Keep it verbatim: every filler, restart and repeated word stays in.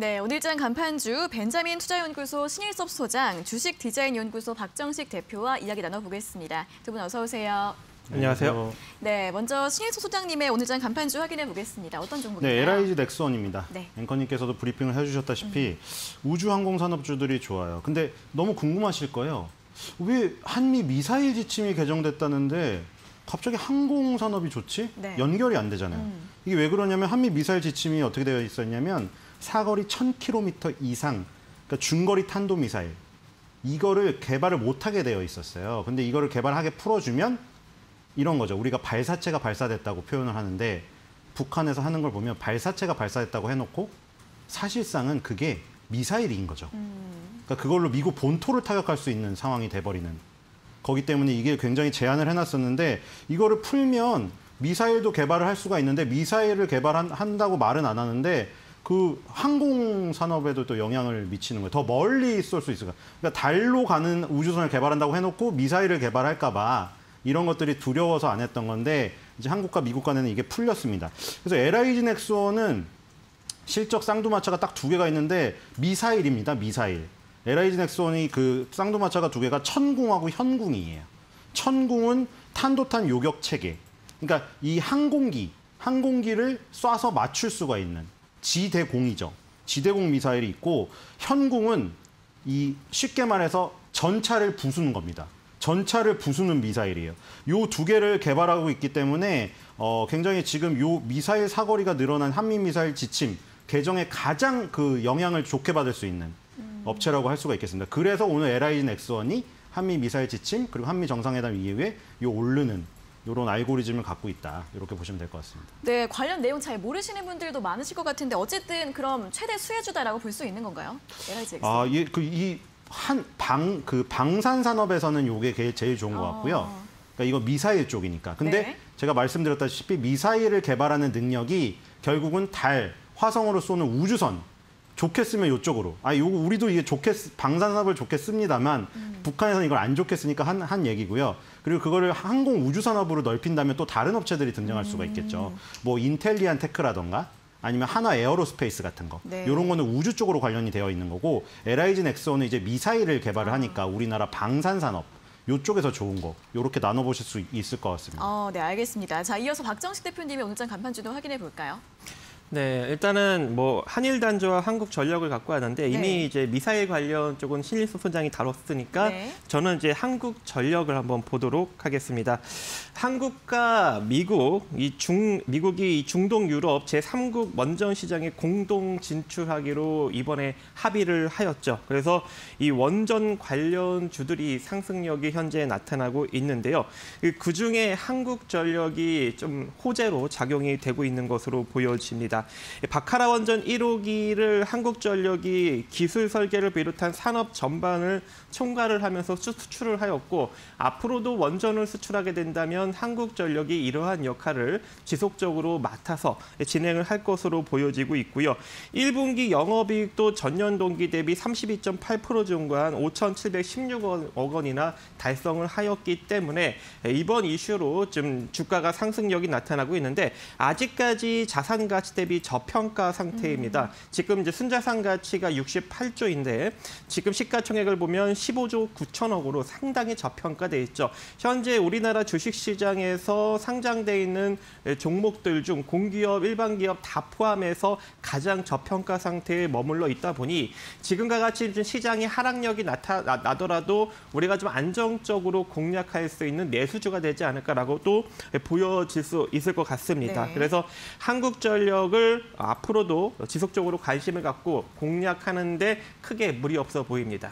네, 오늘장 간판주 벤자민 투자연구소 신일섭 소장, 주식디자인연구소 박정식 대표와 이야기 나눠보겠습니다. 두 분 어서 오세요. 안녕하세요. 네, 먼저 신일섭 소장님의 오늘장 간판주 확인해 보겠습니다. 어떤 종목인가요? 네, 엘아이지 넥스원입니다. 네. 앵커님께서도 브리핑을 해주셨다시피 음. 우주항공산업주들이 좋아요. 근데 너무 궁금하실 거예요. 왜 한미 미사일 지침이 개정됐다는데 갑자기 항공산업이 좋지? 네. 연결이 안 되잖아요. 음. 이게 왜 그러냐면 한미 미사일 지침이 어떻게 되어 있었냐면 사거리 천 킬로미터 이상, 그러니까 중거리 탄도미사일, 이거를 개발을 못하게 되어 있었어요. 근데 이거를 개발하게 풀어주면 이런 거죠. 우리가 발사체가 발사됐다고 표현을 하는데 북한에서 하는 걸 보면 발사체가 발사됐다고 해놓고 사실상은 그게 미사일인 거죠. 음. 그러니까 그걸로 미국 본토를 타격할 수 있는 상황이 돼버리는 거기 때문에 이게 굉장히 제한을 해놨었는데 이거를 풀면 미사일도 개발을 할 수가 있는데 미사일을 개발한다고 말은 안 하는데 그 항공 산업에도 또 영향을 미치는 거예요. 더 멀리 쏠 수 있을까? 그러니까 달로 가는 우주선을 개발한다고 해놓고 미사일을 개발할까 봐 이런 것들이 두려워서 안 했던 건데 이제 한국과 미국 간에는 이게 풀렸습니다. 그래서 엘아이지 넥스원은 실적 쌍두마차가 딱 두 개가 있는데 미사일입니다. 미사일. 엘아이지 넥스원이 그 쌍두마차가 두 개가 천궁하고 현궁이에요. 천궁은 탄도탄 요격 체계. 그러니까 이 항공기, 항공기를 쏴서 맞출 수가 있는. 지대공이죠. 지대공 미사일이 있고 현궁은 이 쉽게 말해서 전차를 부수는 겁니다. 전차를 부수는 미사일이에요. 요 두 개를 개발하고 있기 때문에 어, 굉장히 지금 요 미사일 사거리가 늘어난 한미 미사일 지침 개정에 가장 그 영향을 좋게 받을 수 있는 음. 업체라고 할 수가 있겠습니다. 그래서 오늘 엘아이지 넥스원이 한미 미사일 지침 그리고 한미 정상회담 이후에 요 오르는 이런 알고리즘을 갖고 있다. 이렇게 보시면 될 것 같습니다. 네, 관련 내용 잘 모르시는 분들도 많으실 것 같은데 어쨌든 그럼 최대 수혜주다라고 볼 수 있는 건가요? 엘아이지 아, 예, 그 이 한 방 그 방산 산업에서는 이게 제일 좋은 것 같고요. 어. 그러니까 이거 미사일 쪽이니까. 근데 네. 제가 말씀드렸다시피 미사일을 개발하는 능력이 결국은 달, 화성으로 쏘는 우주선. 좋게 쓰면 이쪽으로. 아, 요거 우리도 이게 좋게 방산 산업을 좋게 씁니다만 음. 북한에서는 이걸 안 좋게 쓰니까 한, 한 얘기고요. 그리고 그거를 항공 우주 산업으로 넓힌다면 또 다른 업체들이 등장할 수가 있겠죠. 음. 뭐 인텔리안 테크라던가 아니면 한화 에어로 스페이스 같은 거. 네. 이런 거는 우주 쪽으로 관련이 되어 있는 거고 엘아이지 넥스원은 이제 미사일을 개발을 하니까 우리나라 방산 산업 요쪽에서 좋은 거 요렇게 나눠 보실 수 있을 것 같습니다. 어, 네, 알겠습니다. 자, 이어서 박정식 대표님의 오늘장 간판주도 확인해 볼까요? 네, 일단은 뭐 한일 단조와 한국 전력을 갖고 하는데 이미 네. 이제 미사일 관련 쪽은 신일섭 소장이 다뤘으니까 네. 저는 이제 한국 전력을 한번 보도록 하겠습니다. 한국과 미국, 이 중 미국이 중동 유럽 제삼국 원전 시장에 공동 진출하기로 이번에 합의를 하였죠. 그래서 이 원전 관련 주들이 상승력이 현재 나타나고 있는데요. 그 중에 한국 전력이 좀 호재로 작용이 되고 있는 것으로 보여집니다. 바카라 원전 일호기를 한국전력이 기술 설계를 비롯한 산업 전반을 총괄을 하면서 수출을 하였고 앞으로도 원전을 수출하게 된다면 한국전력이 이러한 역할을 지속적으로 맡아서 진행을 할 것으로 보여지고 있고요. 일 분기 영업이익도 전년 동기 대비 삼십이 점 팔 퍼센트 증가한 오천칠백십육억 원이나 달성을 하였기 때문에 이번 이슈로 좀 주가가 상승력이 나타나고 있는데 아직까지 자산 가치 대비 저평가 상태입니다. 음. 지금 이제 순자산 가치가 육십팔조인데 지금 시가총액을 보면 십오조 구천억으로 상당히 저평가돼 있죠. 현재 우리나라 주식시장에서 상장돼 있는 종목들 중 공기업, 일반기업 다 포함해서 가장 저평가 상태에 머물러 있다 보니 지금과 같이 시장의 하락력이 나타나더라도 우리가 좀 안정적으로 공략할 수 있는 내수주가 되지 않을까라고도 보여질 수 있을 것 같습니다. 네. 그래서 한국전력을 앞으로도 지속적으로 관심을 갖고 공략하는데 크게 무리 없어 보입니다.